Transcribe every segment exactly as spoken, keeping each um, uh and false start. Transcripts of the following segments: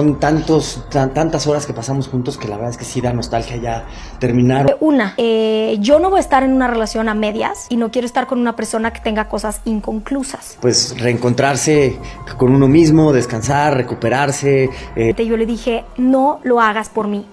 Son tantos, tan, tantas horas que pasamos juntos que la verdad es que sí da nostalgia ya terminar. Una, eh, yo no voy a estar en una relación a medias y no quiero estar con una persona que tenga cosas inconclusas. Pues reencontrarse con uno mismo, descansar, recuperarse. Eh. Yo le dije, no lo hagas por mí.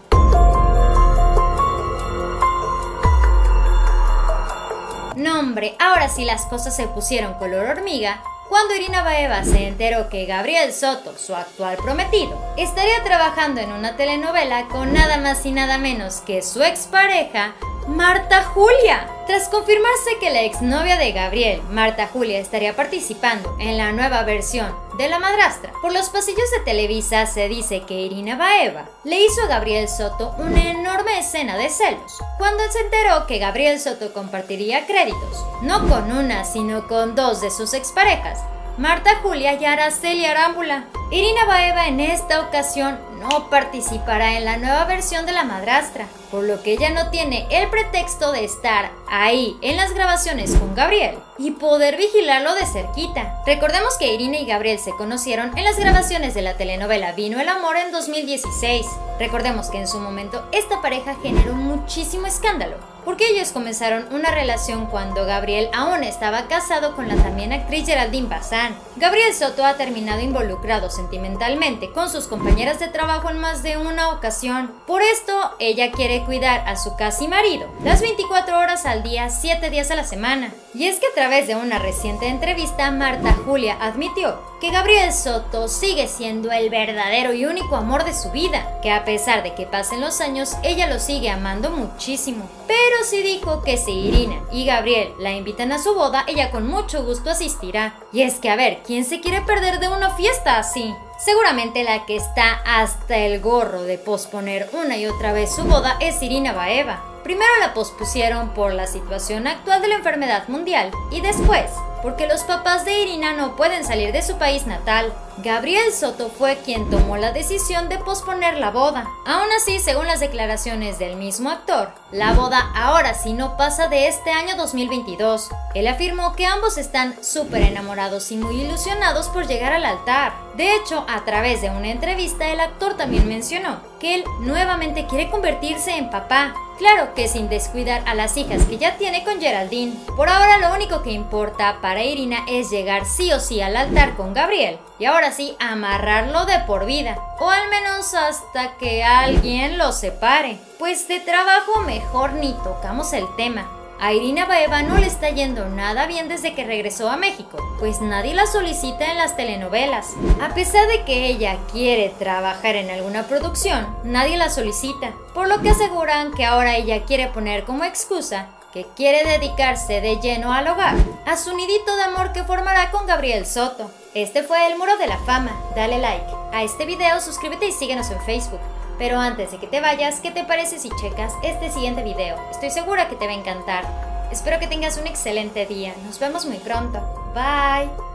No hombre, ahora sí las cosas se pusieron color hormiga. Cuando Irina Baeva se enteró que Gabriel Soto, su actual prometido, estaría trabajando en una telenovela con nada más y nada menos que su expareja, Marta Julia. Tras confirmarse que la exnovia de Gabriel, Marta Julia, estaría participando en la nueva versión de La Madrastra, por los pasillos de Televisa se dice que Irina Baeva le hizo a Gabriel Soto una enorme escena de celos, cuando se enteró que Gabriel Soto compartiría créditos, no con una, sino con dos de sus exparejas, Marta Julia y Araceli Arámbula. Irina Baeva en esta ocasión no participará en la nueva versión de La Madrastra, por lo que ella no tiene el pretexto de estar ahí en las grabaciones con Gabriel y poder vigilarlo de cerquita. Recordemos que Irina y Gabriel se conocieron en las grabaciones de la telenovela Vino el Amor en dos mil dieciséis. Recordemos que en su momento esta pareja generó muchísimo escándalo, porque ellos comenzaron una relación cuando Gabriel aún estaba casado con la también actriz Geraldine Bazán. Gabriel Soto ha terminado involucrado sentimentalmente con sus compañeras de trabajo en más de una ocasión. Por esto, ella quiere cuidar a su casi marido las veinticuatro horas al día, siete días a la semana. Y es que a través de una reciente entrevista, Marta Julia admitió que Gabriel Soto sigue siendo el verdadero y único amor de su vida, que a pesar de que pasen los años, ella lo sigue amando muchísimo. Pero sí dijo que si Irina y Gabriel la invitan a su boda, ella con mucho gusto asistirá. Y es que a ver, ¿quién se quiere perder de una fiesta así? Seguramente la que está hasta el gorro de posponer una y otra vez su boda es Irina Baeva. Primero la pospusieron por la situación actual de la enfermedad mundial y después porque los papás de Irina no pueden salir de su país natal. Gabriel Soto fue quien tomó la decisión de posponer la boda. Aún así, según las declaraciones del mismo actor, la boda ahora sí no pasa de este año dos mil veintidós. Él afirmó que ambos están súper enamorados y muy ilusionados por llegar al altar. De hecho, a través de una entrevista, el actor también mencionó que él nuevamente quiere convertirse en papá. Claro que sin descuidar a las hijas que ya tiene con Geraldine. Por ahora lo único que importa para Irina es llegar sí o sí al altar con Gabriel y ahora sí amarrarlo de por vida, o al menos hasta que alguien lo separe. Pues de trabajo mejor ni tocamos el tema. A Irina Baeva no le está yendo nada bien desde que regresó a México, pues nadie la solicita en las telenovelas. A pesar de que ella quiere trabajar en alguna producción, nadie la solicita, por lo que aseguran que ahora ella quiere poner como excusa que quiere dedicarse de lleno al hogar, a su nidito de amor que formará con Gabriel Soto. Este fue El Muro de la Fama. Dale like a este video, suscríbete y síguenos en Facebook. Pero antes de que te vayas, ¿qué te parece si checas este siguiente video? Estoy segura que te va a encantar. Espero que tengas un excelente día. Nos vemos muy pronto. Bye.